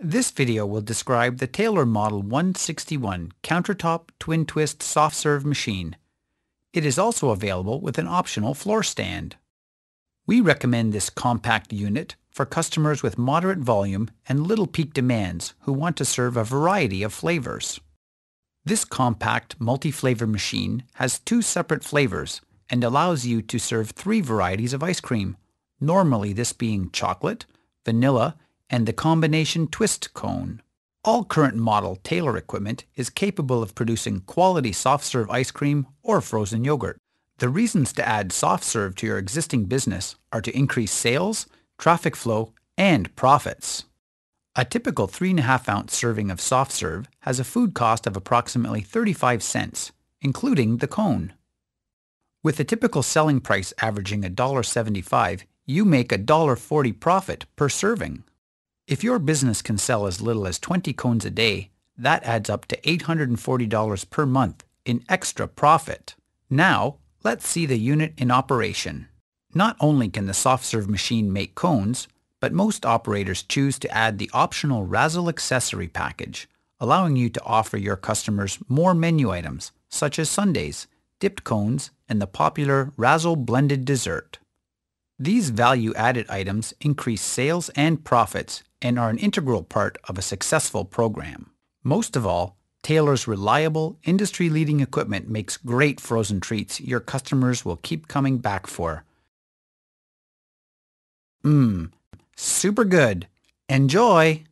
This video will describe the Taylor Model 161 countertop twin twist soft serve machine. It is also available with an optional floor stand. We recommend this compact unit for customers with moderate volume and little peak demands who want to serve a variety of flavors. This compact multi-flavor machine has two separate flavors and allows you to serve three varieties of ice cream, normally this being chocolate, vanilla, and the combination twist cone. All current model Taylor equipment is capable of producing quality soft-serve ice cream or frozen yogurt. The reasons to add soft-serve to your existing business are to increase sales, traffic flow, and profits. A typical 3.5-ounce serving of soft-serve has a food cost of approximately 35 cents, including the cone. With a typical selling price averaging $1.75, you make $1.40 profit per serving. If your business can sell as little as 20 cones a day, that adds up to $840 per month in extra profit. Now, let's see the unit in operation. Not only can the soft-serve machine make cones, but most operators choose to add the optional Razzle accessory package, allowing you to offer your customers more menu items, such as sundaes, dipped cones, and the popular Razzle blended dessert. These value-added items increase sales and profits and are an integral part of a successful program. Most of all, Taylor's reliable, industry-leading equipment makes great frozen treats your customers will keep coming back for. Super good! Enjoy!